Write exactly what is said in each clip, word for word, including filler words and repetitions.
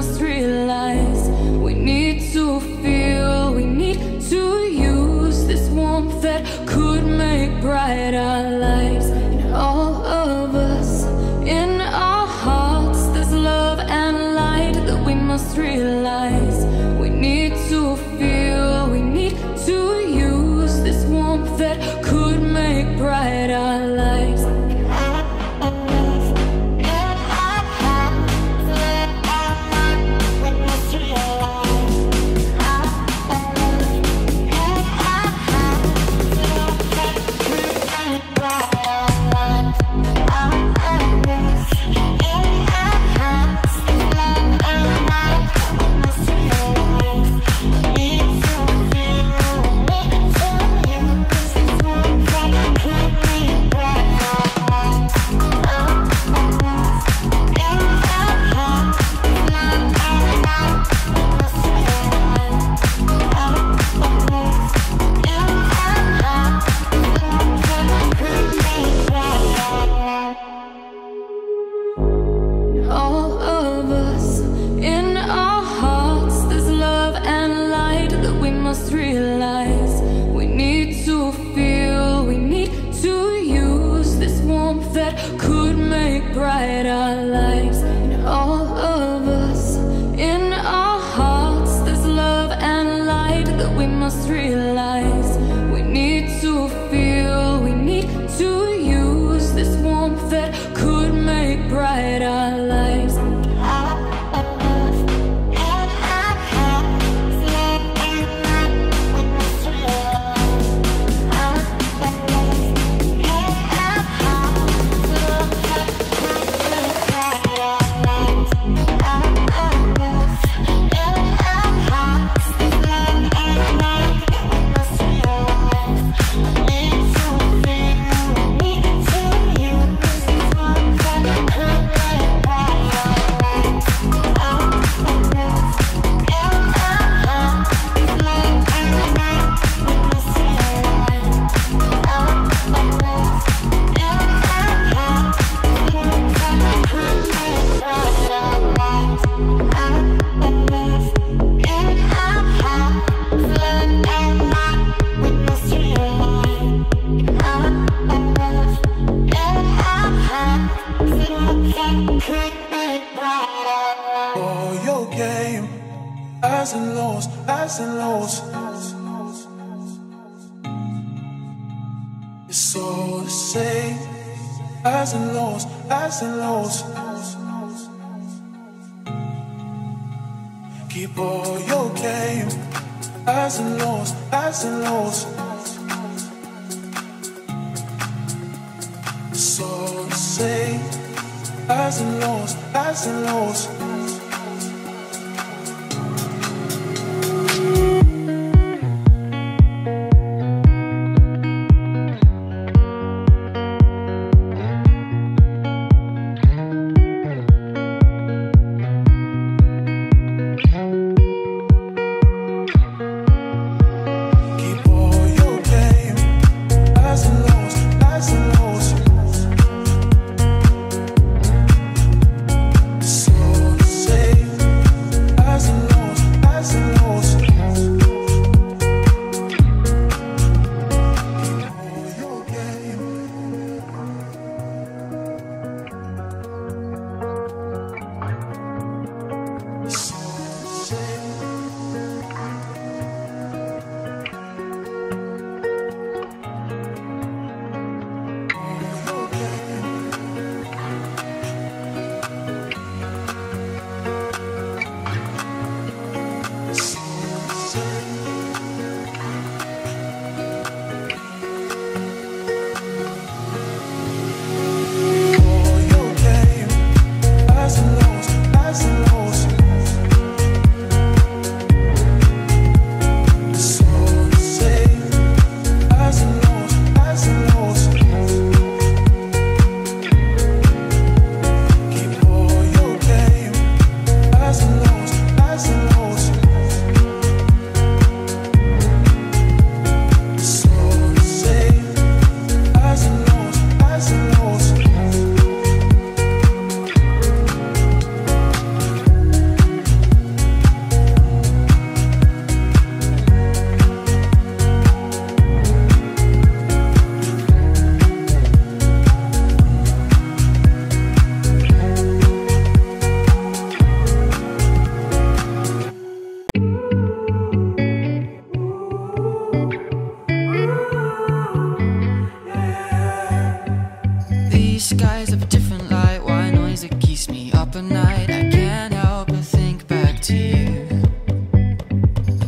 must realize we need to feel, we need to use this warmth that could make bright our lives. And all of us, in our hearts, there's love and light that we must realize we need to feel, we need to use this warmth that could make bright our lives. Realize we need to feel, we need to use this warmth that could make bright our lives. And all of us, in our hearts, there's love and light that we must realize we need to feel, we need to use this warmth that could make bright our lives. For your game, highs and lows, highs and lows. It's all the same, highs and lows, highs and lows. Keep all your game, highs and lows, highs and lows. It's all the same, highs and lows, highs and lows. So keeps me up at night. I can't help but think back to you.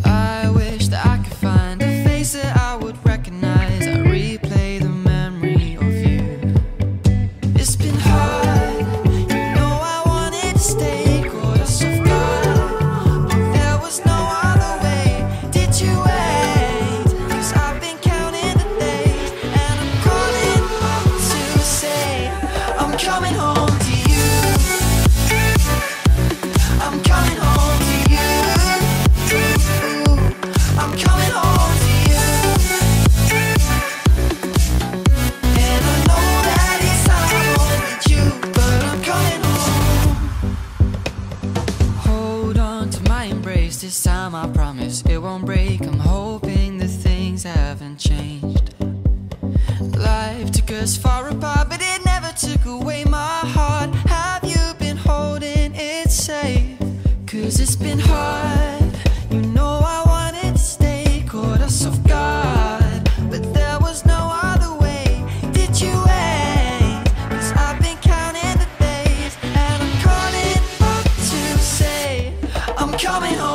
I wish that I could find a face that I would recognize. I replay the memory of you. It's been hard, you know I wanted to stay. Caught us off guard, but there was no other way. Did you wait? Cause I've been counting the days, and I'm calling up to say I'm coming home. This time I promise it won't break. I'm hoping that things haven't changed. Life took us far apart, but it never took away my heart. Have you been holding it safe? Cause it's been hard, you know I wanted to stay. Caught us off guard, but there was no other way. Did you wait? Cause I've been counting the days, and I'm calling up to say I'm coming home.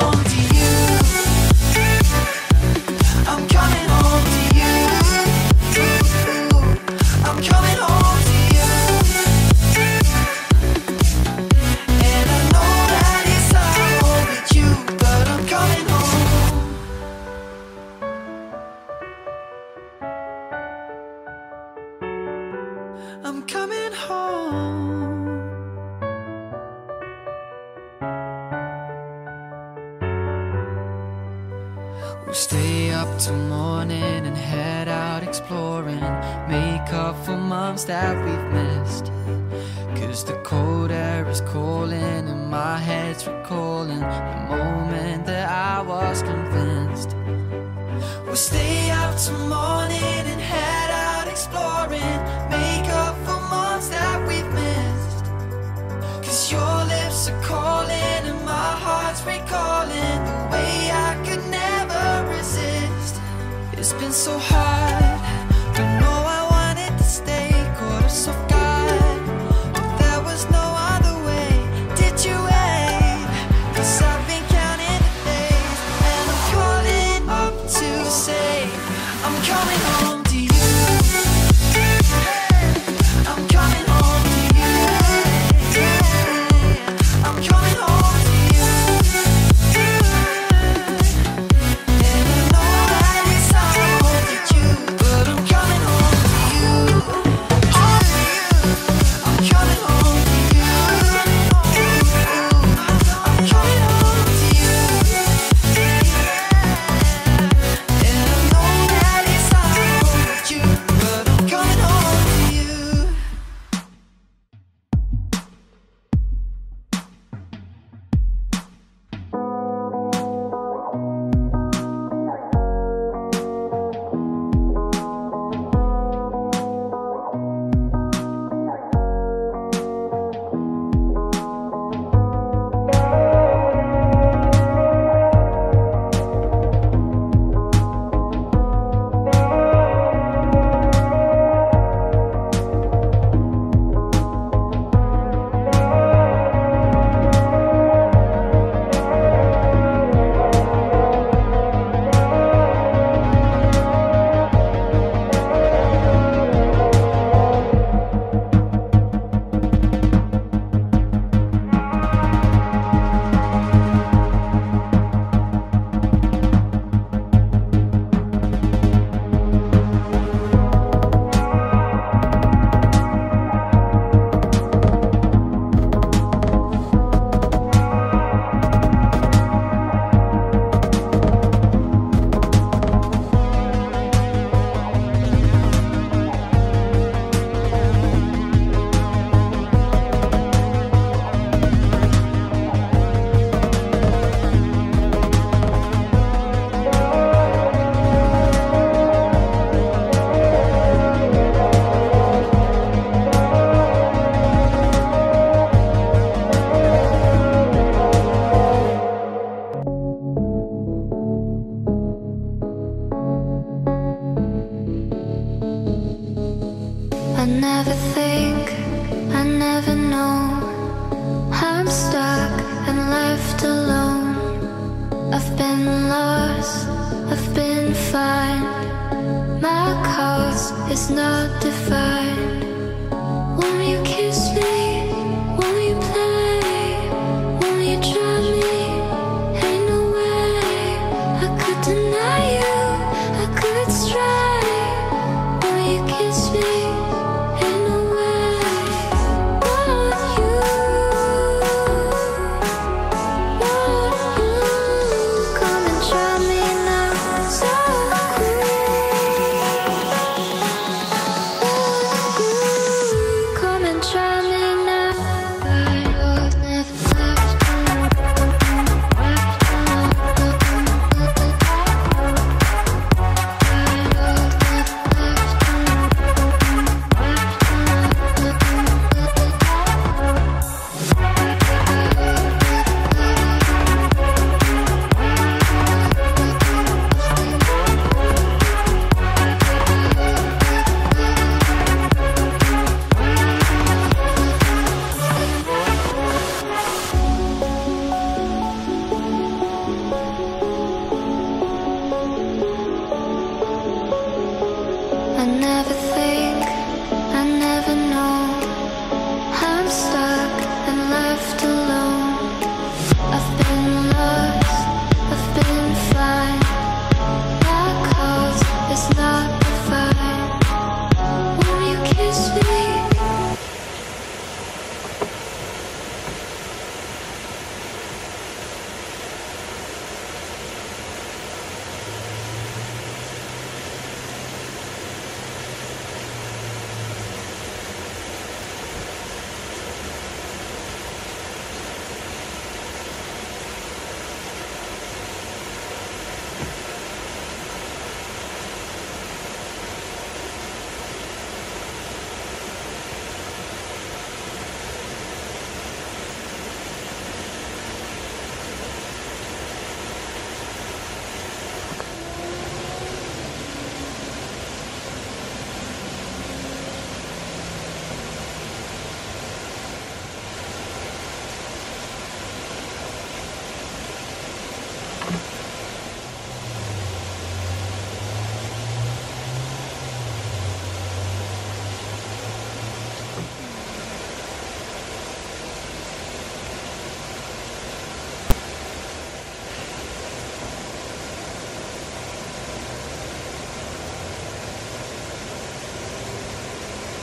I'm coming home. We'll stay up till morning and head out exploring. Make up for months that we've missed. Cause the cold air is calling and my head's recalling the moment that I was convinced. We'll stay up till morning and head out exploring. Are calling and my heart's recalling the way I could never resist. It's been so hard, but no, I wanted to stay. Caught us off guard, but there was no other way. Did you wait? Cause I've been counting the days, and I'm calling up to say I'm coming home. You been lost, I've been fine. My cause is not defined. Won't you kiss me? Won't you play? Won't you drive me? Ain't no way I could deny you, I could stray. Won't you kiss me? I never think, I never know. I'm stuck and left alone. I've been lost, I've been fine. My cause is not defined. Won't you kiss me?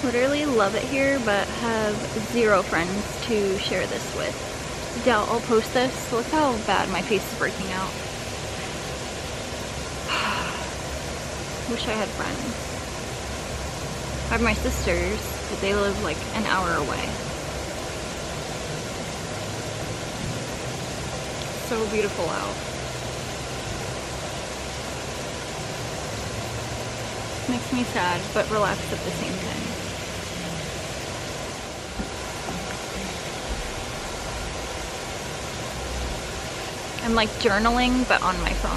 Literally love it here, but have zero friends to share this with. Doubt I'll post this. Look how bad my face is breaking out. Wish I had friends. I have my sisters, but they live like an hour away. So beautiful out. Makes me sad, but relaxed at the same time. I'm like journaling, but on my phone.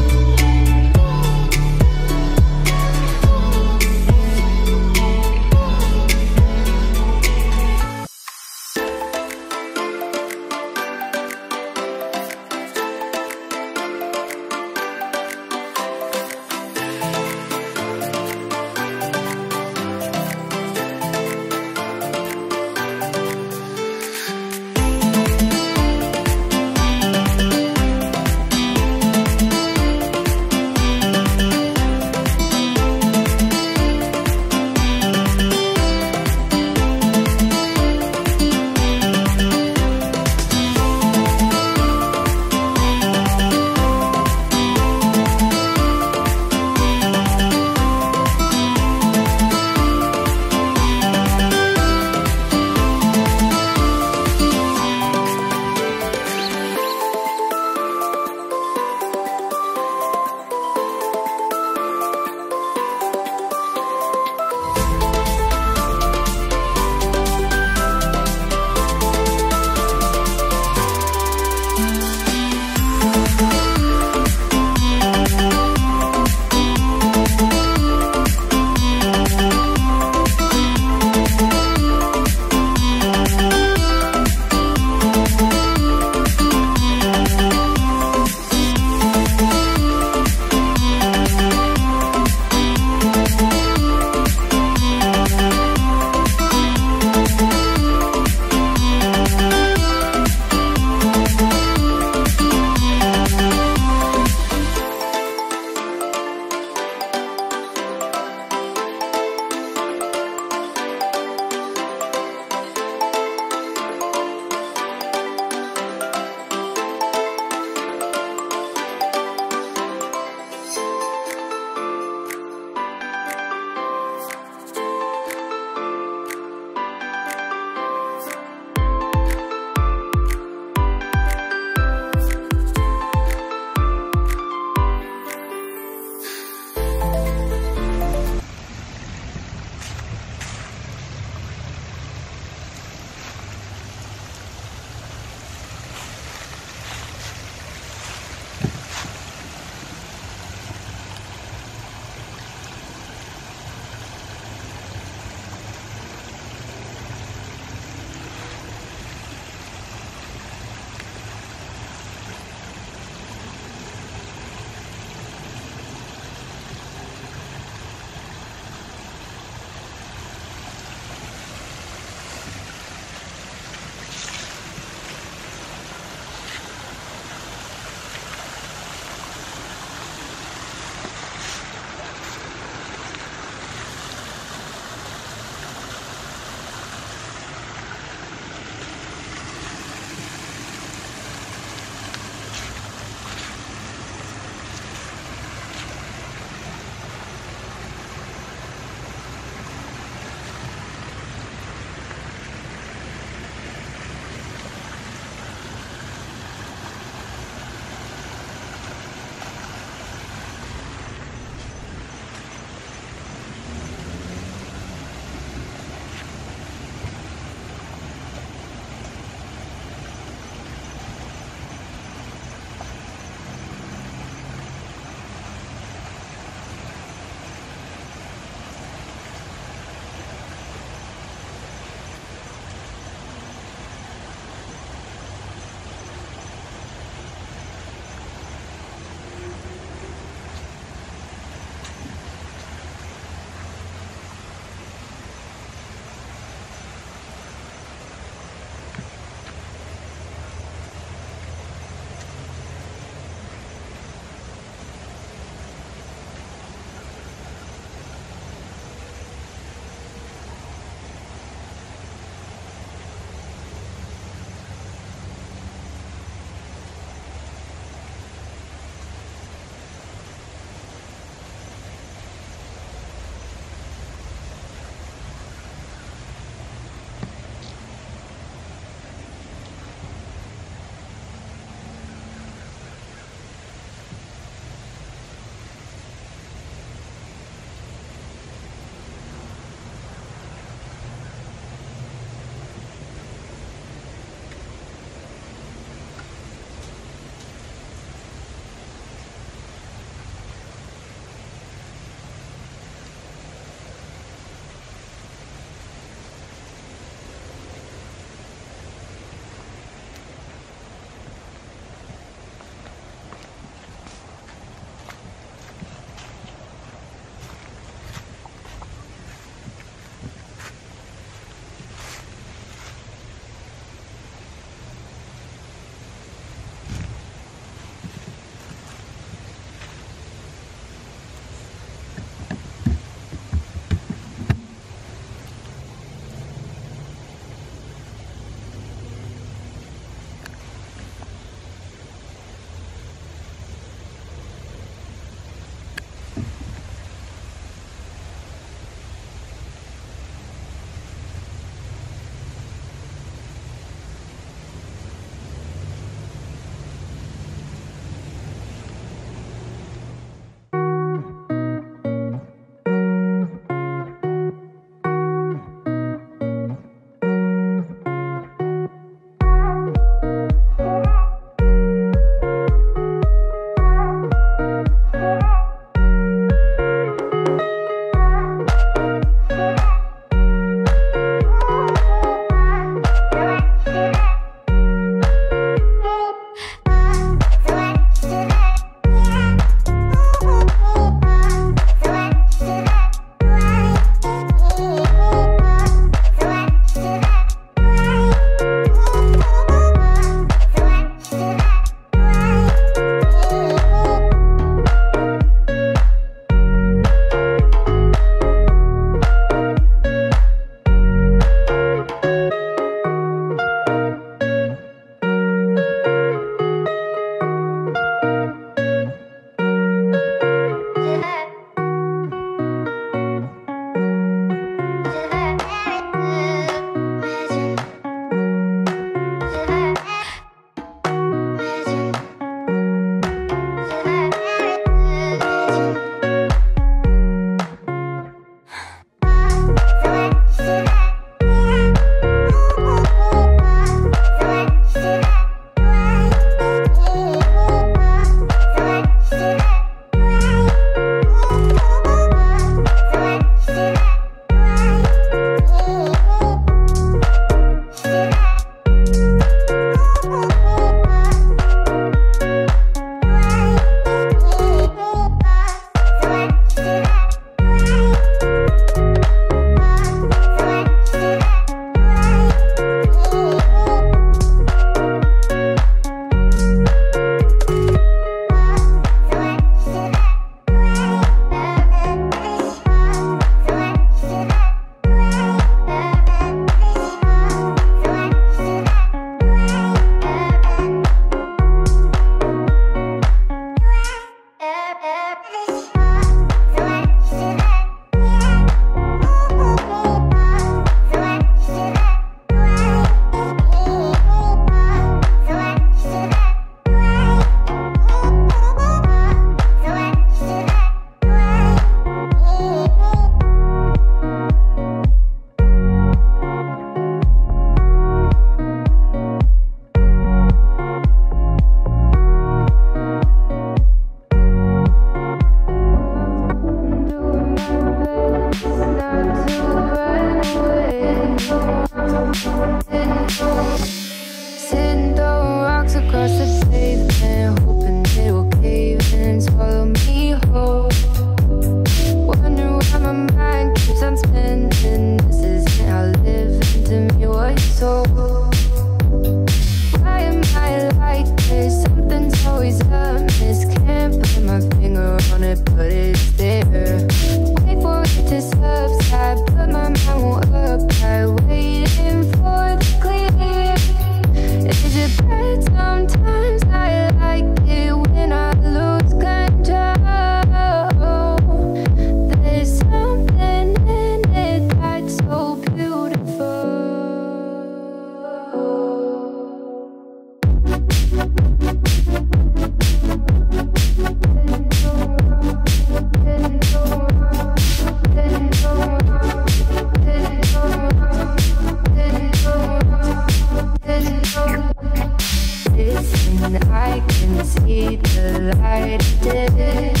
But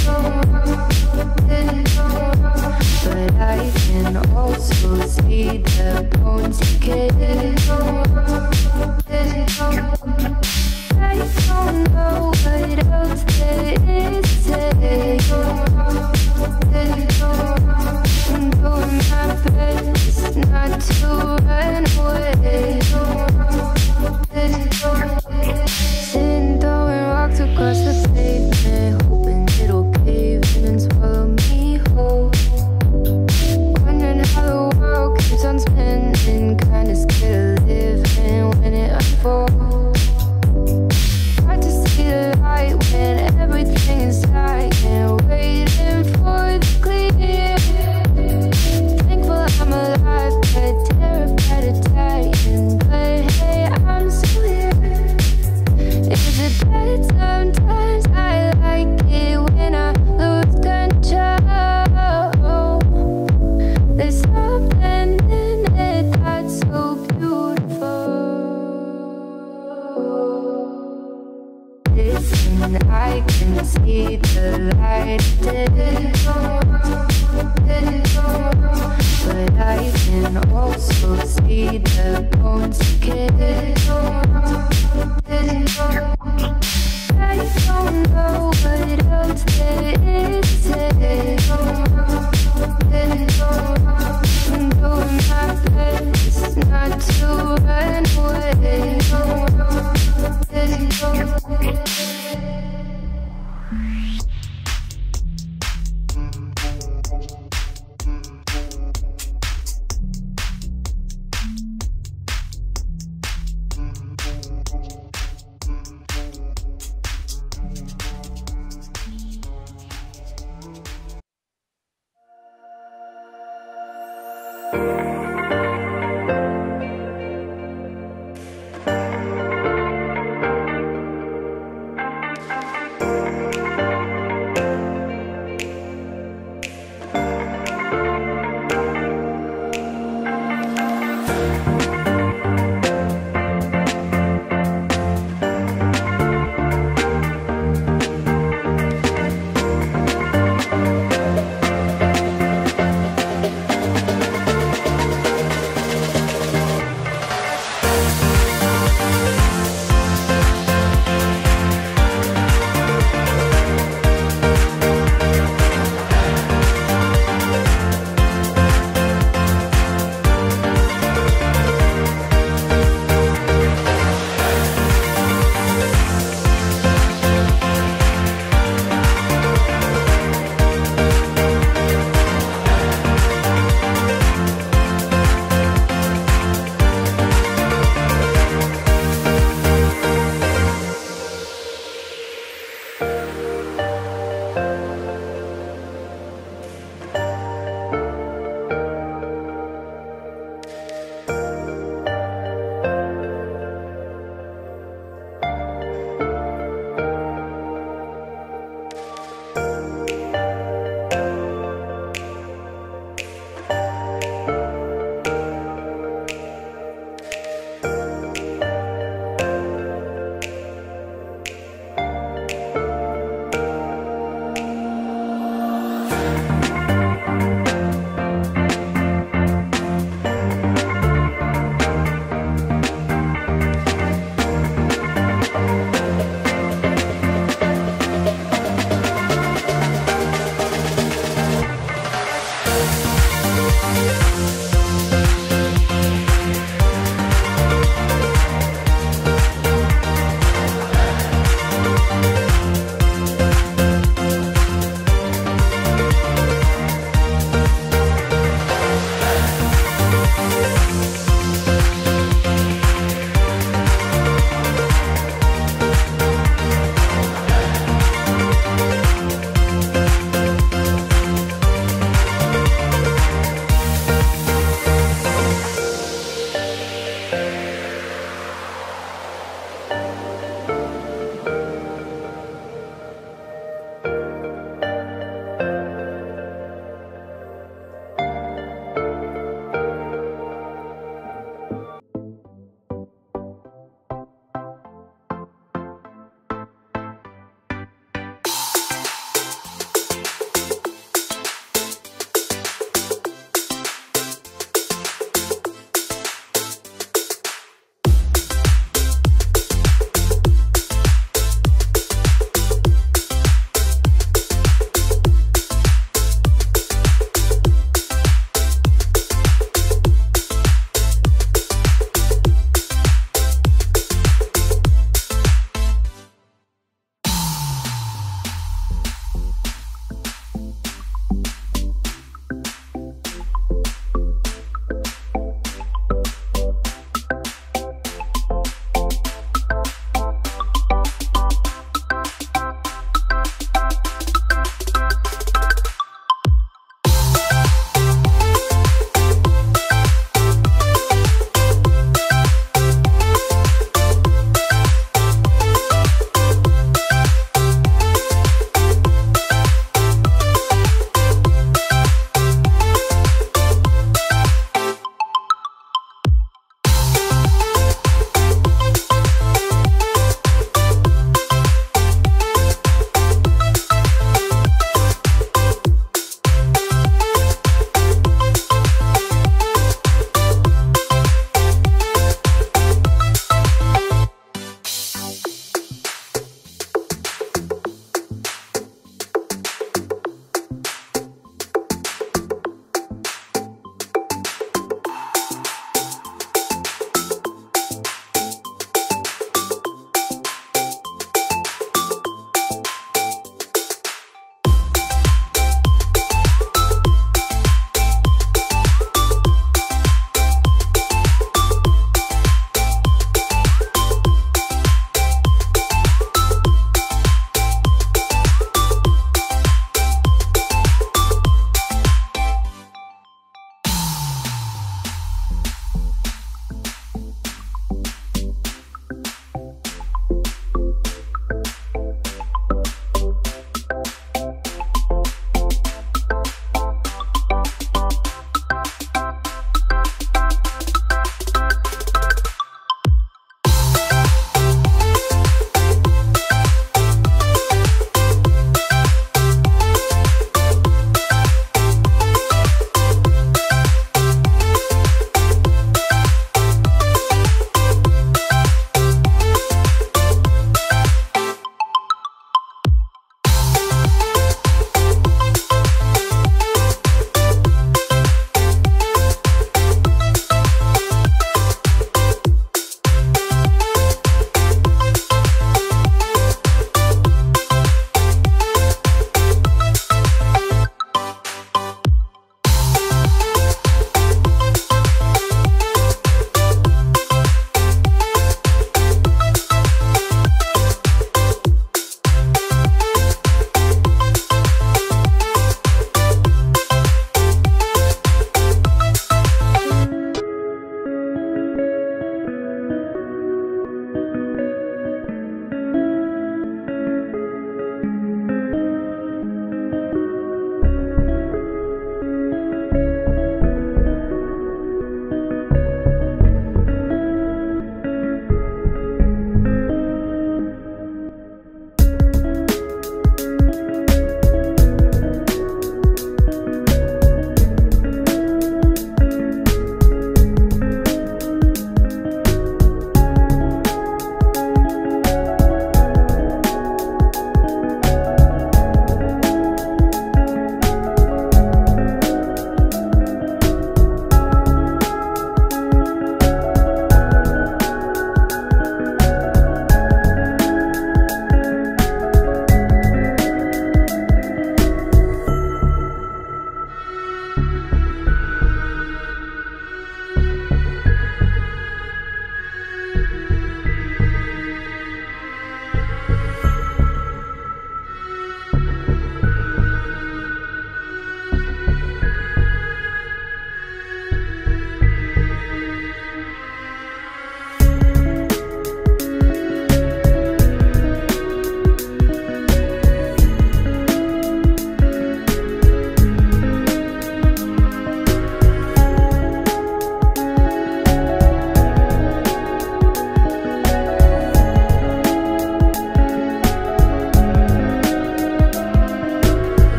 I can also see the bones decay. I don't know what else there is to I'm doing my best not to run away. Sitting down and walked across the pavement, hoping it'll cave in and swallow me whole. Wondering how the world keeps on spinning, kinda scared of living when it unfolds. Hard to see the light when everything is dying, waiting for the clear. Thankful I'm alive, but terrified of dying. But hey, I'm still here. Is it bad? Sometimes I like it when I lose control. There's something in it that's so beautiful. Listen, I can see the light of day. But I can also see the bones decay. I don't know what else there is to. I'm doing my best not to run away. Yeah.